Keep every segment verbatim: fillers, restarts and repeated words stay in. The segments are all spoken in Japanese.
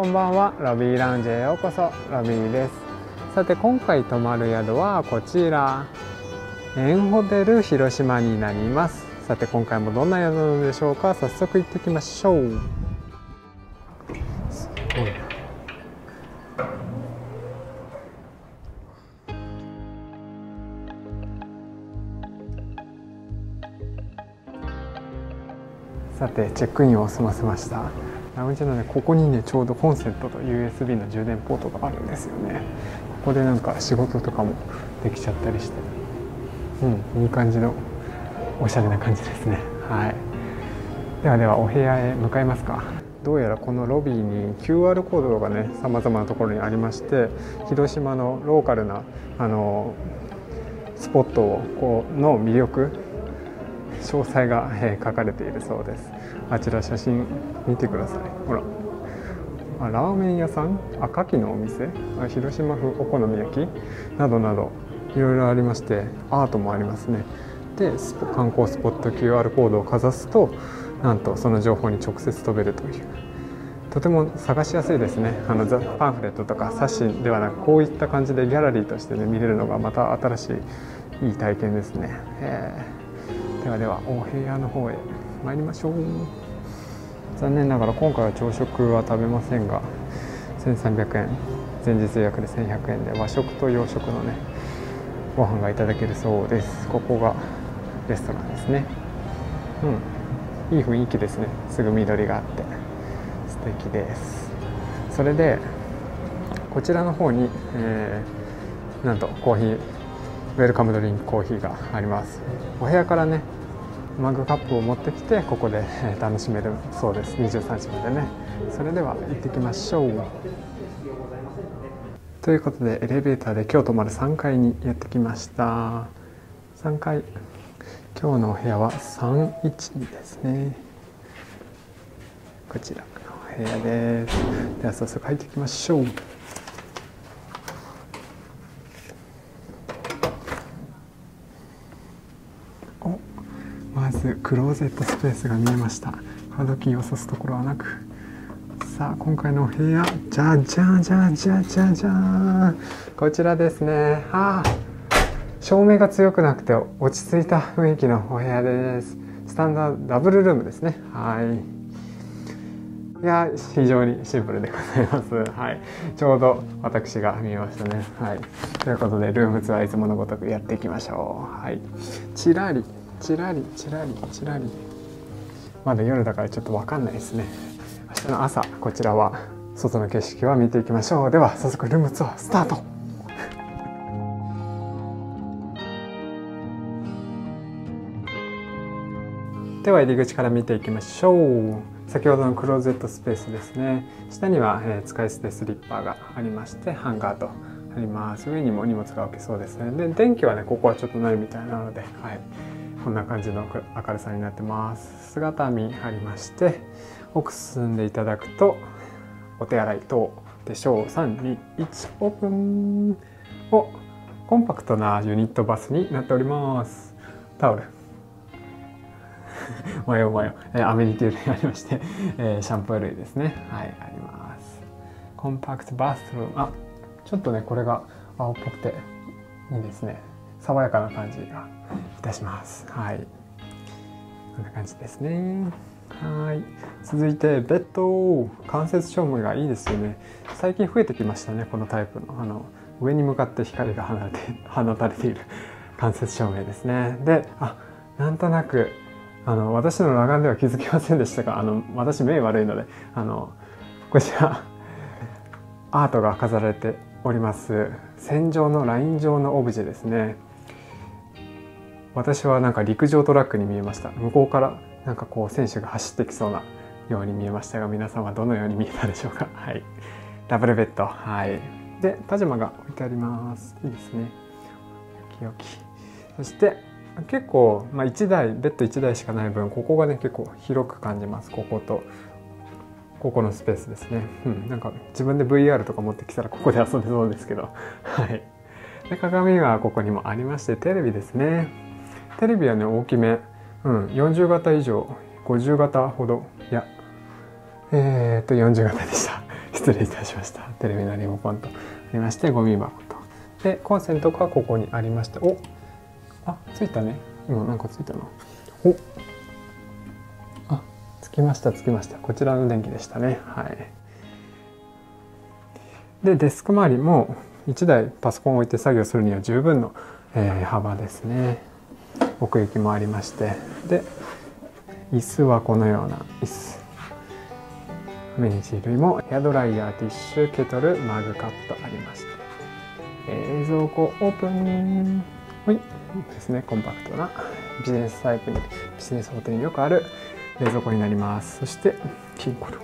こんばんは、ロビーラウンジへようこそ。ロビーです。さて今回泊まる宿はこちら、エンホテル広島になります。さて今回もどんな宿なのでしょうか。早速行ってきましょう。すごい。さてチェックインを済ませました。ラウンジなのでここにねちょうどコンセントと ユーエスビー の充電ポートがあるんですよね。ここでなんか仕事とかもできちゃったりして、うん、いい感じのおしゃれな感じですね。はい。ではではお部屋へ向かいますか。どうやらこのロビーに キューアール コードがねさまざまなところにありまして、広島のローカルなあのスポットをこうの魅力詳細が、えー、書かれているそうです。あちら写真見てください。ほら、あ、ラーメン屋さん、あ、牡蠣のお店、あ、広島風お好み焼きなどなどいろいろありまして、アートもありますね。で観光スポット キューアール コードをかざすと、なんとその情報に直接飛べるという、とても探しやすいですね。あのザパンフレットとか冊子ではなく、こういった感じでギャラリーとして、ね、見れるのがまた新しいいい体験ですね。えーではではお部屋の方へ参りましょう。残念ながら今回は朝食は食べませんが、せんさんびゃくえん、前日予約でせんひゃくえんで和食と洋食のねご飯がいただけるそうです。ここがレストランですね。うん、いい雰囲気ですね。すぐ緑があって素敵です。それでこちらの方に、えー、なんとコーヒーウェルカムドリンクコーヒーがあります。お部屋からねマグカップを持ってきて、ここで楽しめるそうです。にじゅうさんじまでね。それでは行ってきましょう。ということでエレベーターで今日泊まるさんかいにやってきました。さんかい、今日のお部屋はさんいちにですね。こちらのお部屋です。では早速入っていきましょう。まずクローゼットスペースが見えました。カードキーを挿すところはなく、さあ今回のお部屋、じゃじゃじゃじゃじゃじゃーん、こちらですね。あ、照明が強くなくて落ち着いた雰囲気のお部屋です。スタンダードダブルルームですね。はい、いや非常にシンプルでございます。はい、ちょうど私が見えましたね。はい、ということでルームツアーいつものごとくやっていきましょう。はい、ちらりチラリチラリチラリ、まだ夜だからちょっと分かんないですね。明日の朝こちらは外の景色は見ていきましょう。では早速ルームツアースタート。では入り口から見ていきましょう。先ほどのクローゼットスペースですね。下には、えー、使い捨てスリッパがありまして、ハンガーとあります。上にも荷物が置けそうですね。で電気はねここはちょっとないみたいなので、はい、こんな感じの明るさになってます。姿見ありまして、奥進んでいただくとお手洗い等でしょう。さんにいちオープン。お、コンパクトなユニットバスになっております。タオル迷う迷う、えー、アメニティ類がありまして、えー、シャンプー類ですね。はい、あります。コンパクトバスルーム、あ、ちょっとねこれが青っぽくていいですね。爽やかな感じがいたします。はい、こんな感じですね。はい、続いてベッド。間接照明がいいですよね。最近増えてきましたね。このタイプのあの上に向かって光が放て放たれている間接照明ですね。で、あ、なんとなくあの私の裸眼では気づきませんでしたが、あの私目悪いので、あのこちらアートが飾られております。線状のライン状のオブジェですね。私はなんか陸上トラックに見えました。向こうからなんかこう選手が走ってきそうなように見えましたが、皆さんはどのように見えたでしょうか。はい、ダブルベッド。はい。でパジャマが置いてあります。いいですね。よきよき。そして結構まあいちだいベッドいちだいしかない分、ここがね結構広く感じます。こことここのスペースですね。うん、なんか自分で ブイアール とか持ってきたらここで遊べそうですけど。はい。で鏡はここにもありまして、テレビですね。テレビはね大きめ、うん、よんじゅう型以上ごじゅう型ほど、いやえー、っとよんじゅう型でした。失失礼いたしました。テレビのリモコンとありまして、ゴミ箱と。で、コンセントがここにありまして、おあ、ついたね。今なんかついたな。おあ、つきました、つきました。こちらの電気でしたね。はい。で、デスク周りもいちだいパソコンを置いて作業するには十分の、えー、幅ですね。奥行きもありまして。で、椅子はこのような椅子。目に類もヘアドライヤー、ティッシュ、ケトル、マグカップとありまして、冷蔵庫オープン、はいですね、コンパクトなビジネスタイプにビジネスホテルによくある冷蔵庫になります。そして金庫と。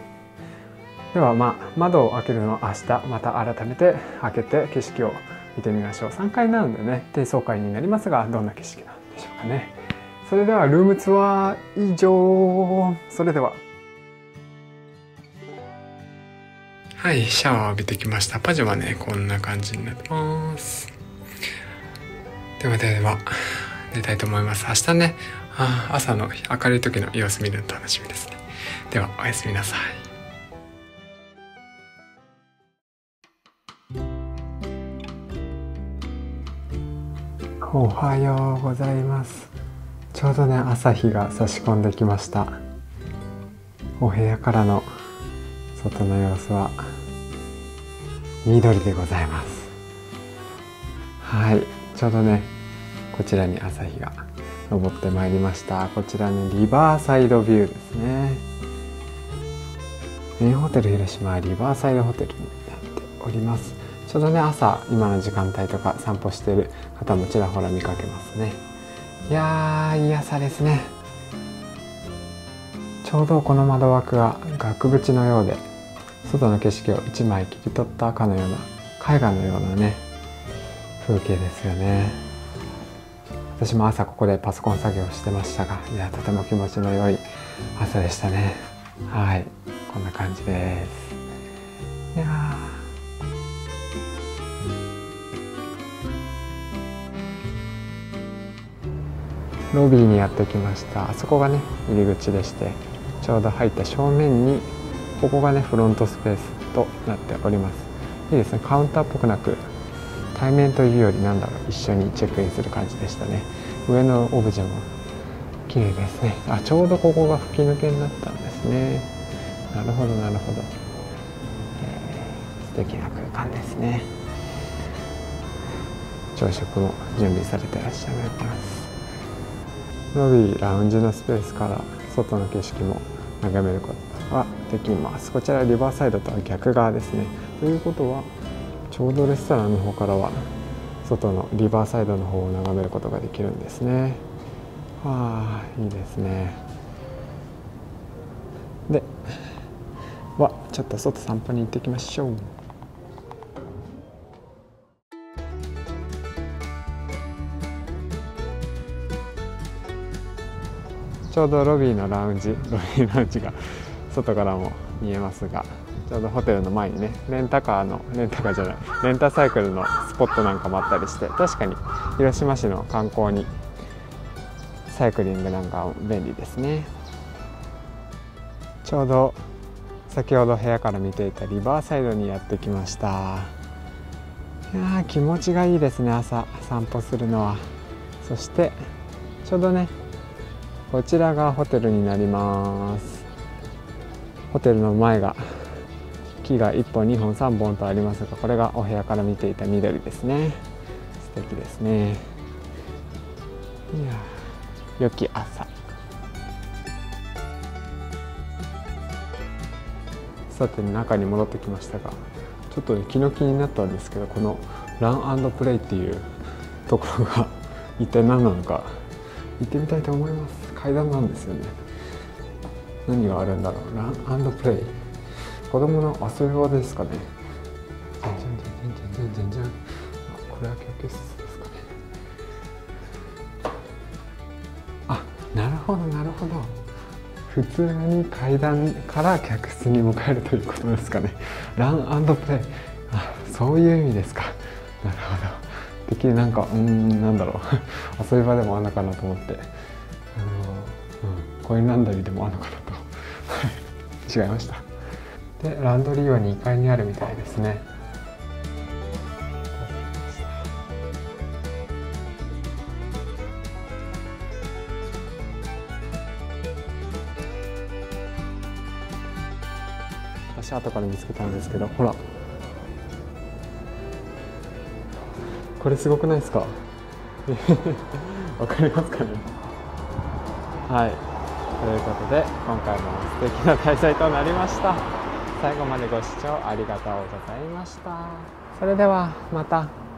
では、まあ、窓を開けるのは明日また改めて開けて景色を見てみましょう。さんがいなのでね、低層階になりますが、どんな景色なんでしょうかね。それではルームツアー以上。それでは、はい、シャワーを浴びてきました。パジャマね、こんな感じになってます。ではでは、寝たいと思います。明日ね、あ朝の明るい時の様子見るの楽しみですね。では、おやすみなさい。おはようございます。ちょうどね、朝日が差し込んできました。お部屋からの外の様子は緑でございます。はい、ちょうどねこちらに朝日が昇ってまいりました。こちらに、ね、リバーサイドビューですね。メインホテル広島はリバーサイドホテルになっております。ちょうどね朝今の時間帯とか散歩している方もちらほら見かけますね。いやー、癒さですね。ちょうどこの窓枠が額縁のようで、外の景色をいちまい切り取ったかのような、絵画のようなね風景ですよね。私も朝ここでパソコン作業してましたが、いやとても気持ちの良い朝でしたね。はい、こんな感じです。いやロビーにやってきました。あそこがね入り口でして、ちょうど入った正面にここがねフロントスペースとなっております。いいですね、カウンターっぽくなく、対面というよりなんだろう、一緒にチェックインする感じでしたね。上のオブジェも綺麗ですね。あ、ちょうどここが吹き抜けになったんですね。なるほどなるほど、えー、素敵な空間ですね。朝食も準備されていらっしゃいます。ロビーラウンジのスペースから外の景色も眺めることはできます。こちらリバーサイドとは逆側ですね。ということは、ちょうどレストランの方からは外のリバーサイドの方を眺めることができるんですね。ああ、いいですね。ではちょっと外散歩に行ってきましょう。ちょうどロビーのラウンジ、ロビーラウンジが外からも見えますが、ちょうどホテルの前にね、レンタカーの、レンタカーじゃない、レンタサイクルのスポットなんかもあったりして、確かに広島市の観光にサイクリングなんか便利ですね。ちょうど先ほど部屋から見ていたリバーサイドにやってきました。いやー、気持ちがいいですね、朝散歩するのは。そしてちょうどね、こちらがホテルになります。ホテルの前が木がいっぽんにほんさんぼんとありますが、これがお部屋から見ていた緑ですね。素敵ですね。いや、良き朝。さて、中に戻ってきましたが、ちょっと、ね、昨日気になったんですけど、このラン&プレイっていうところが一体何なのか行ってみたいと思います。階段なんですよね。何があるんだろう。ラン&プレイ、子供の遊び場ですかね。じゃんじゃんじゃんじゃんじゃんじゃん。これは休憩室ですかね。あ、なるほどなるほど。普通に階段から客室に向かえるということですかね。ラン&プレイ、あ、そういう意味ですか。なるほど。てっきりなんか、うーん、なんだろう遊び場でもあんのかなと思って、あのーうん、コインランドリーでもあんのかなと違いました。でランドリーはにかいにあるみたいですね。私後から見つけたんですけど、ほらこれすごくないですか？わかりますかね？はい。ということで、今回も素敵な開催となりました。最後までご視聴ありがとうございました。それではまた。